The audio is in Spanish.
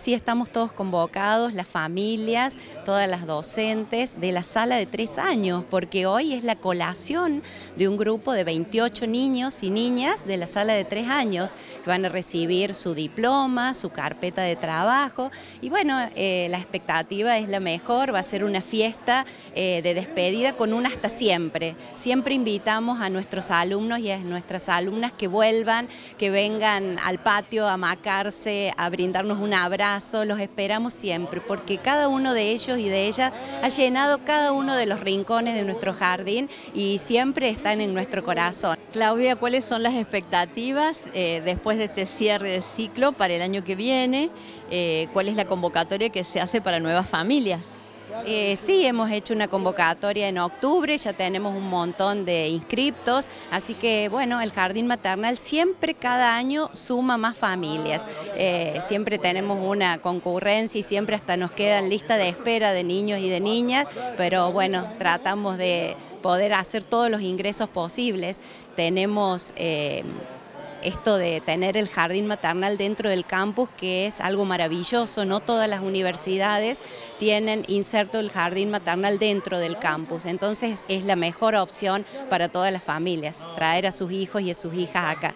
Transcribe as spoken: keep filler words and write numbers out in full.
Sí, estamos todos convocados, las familias, todas las docentes de la sala de tres años, porque hoy es la colación de un grupo de veintiocho niños y niñas de la sala de tres años que van a recibir su diploma, su carpeta de trabajo y bueno, eh, la expectativa es la mejor, va a ser una fiesta eh, de despedida con un hasta siempre. Siempre invitamos a nuestros alumnos y a nuestras alumnas que vuelvan, que vengan al patio a amacarse, a brindarnos un abrazo. Los esperamos siempre porque cada uno de ellos y de ellas ha llenado cada uno de los rincones de nuestro jardín y siempre están en nuestro corazón. Claudia, ¿cuáles son las expectativas eh, después de este cierre de ciclo para el año que viene? Eh, ¿Cuál es la convocatoria que se hace para nuevas familias? Eh, sí, hemos hecho una convocatoria en octubre, ya tenemos un montón de inscriptos, así que bueno, el Jardín Maternal siempre cada año suma más familias, eh, siempre tenemos una concurrencia y siempre hasta nos quedan lista de espera de niños y de niñas, pero bueno, tratamos de poder hacer todos los ingresos posibles, tenemos... Eh, Esto de tener el jardín maternal dentro del campus, que es algo maravilloso, no todas las universidades tienen inserto el jardín maternal dentro del campus, entonces es la mejor opción para todas las familias, traer a sus hijos y a sus hijas acá.